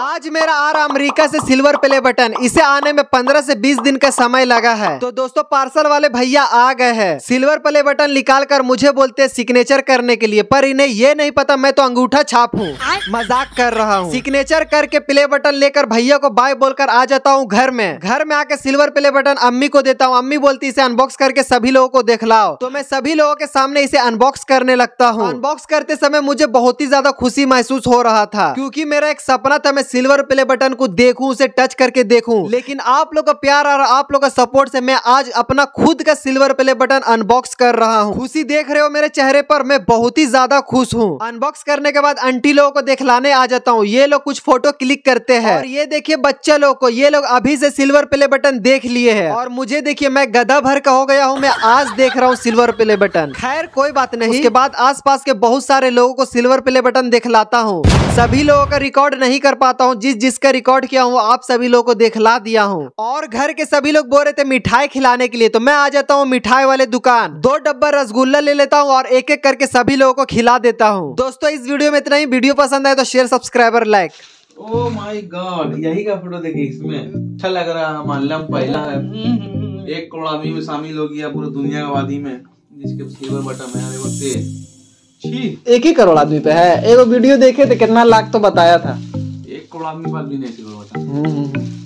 आज मेरा आ रहा अमेरिका से सिल्वर प्ले बटन। इसे आने में 15 से 20 दिन का समय लगा है। तो दोस्तों पार्सल वाले भैया आ गए हैं। सिल्वर प्ले बटन निकाल कर मुझे बोलते हैं सिग्नेचर करने के लिए, पर इन्हें ये नहीं पता मैं तो अंगूठा छाप हूँ, मजाक कर रहा हूँ। सिग्नेचर करके प्ले बटन लेकर भैया को बाय बोलकर आ जाता हूँ घर में। घर में आके सिल्वर प्ले बटन अम्मी को देता हूँ। अम्मी बोलती इसे अनबॉक्स करके सभी लोगों को दिखलाओ। तो मैं सभी लोगों के सामने इसे अनबॉक्स करने लगता हूँ। अनबॉक्स करते समय मुझे बहुत ही ज्यादा खुशी महसूस हो रहा था, क्योंकि मेरा एक सपना था सिल्वर प्ले बटन को देखूं, उसे टच करके देखूं। लेकिन आप लोग का प्यार और आप लोग का सपोर्ट से मैं आज अपना खुद का सिल्वर प्ले बटन अनबॉक्स कर रहा हूं। खुशी देख रहे हो मेरे चेहरे पर, मैं बहुत ही ज्यादा खुश हूं। अनबॉक्स करने के बाद आंटी लोगों को दिखलाने आ जाता हूं। ये लोग कुछ फोटो क्लिक करते हैं और ये देखिए बच्चे लोग को, ये लोग अभी से सिल्वर प्ले बटन देख लिए है। और मुझे देखिए मैं गधा भर का हो गया हूँ, मैं आज देख रहा हूँ सिल्वर प्ले बटन। खैर कोई बात नहीं, उसके बाद आस पास के बहुत सारे लोगों को सिल्वर प्ले बटन दिखलाता हूँ। सभी लोगों का रिकॉर्ड नहीं कर पाता हूँ, जिसका रिकॉर्ड किया हूँ आप सभी लोगों को दिखला दिया हूँ। और घर के सभी लोग बोल रहे थे मिठाई खिलाने के लिए, तो मैं आ जाता हूँ मिठाई वाले दुकान। 2 डब्बा रसगुल्ला ले लेता हूँ और एक एक करके सभी लोगों को खिला देता हूँ। दोस्तों इस वीडियो में इतना ही। वीडियो पसंद आए तो share, subscriber, like. Oh my god, यही का फोटो देखिए, इसमें अच्छा लग रहा है। मामला पहला है, 1 करोड़ आदमी में शामिल हो गया पूरी दुनिया आबादी में जिसके सिल्वर बटन है। 1 ही करोड़ आदमी पे है। एक वीडियो देखे थे कितना लाख तो बताया था, 1 करोड़ आदमी पर भी नहीं सिल्वर बटन।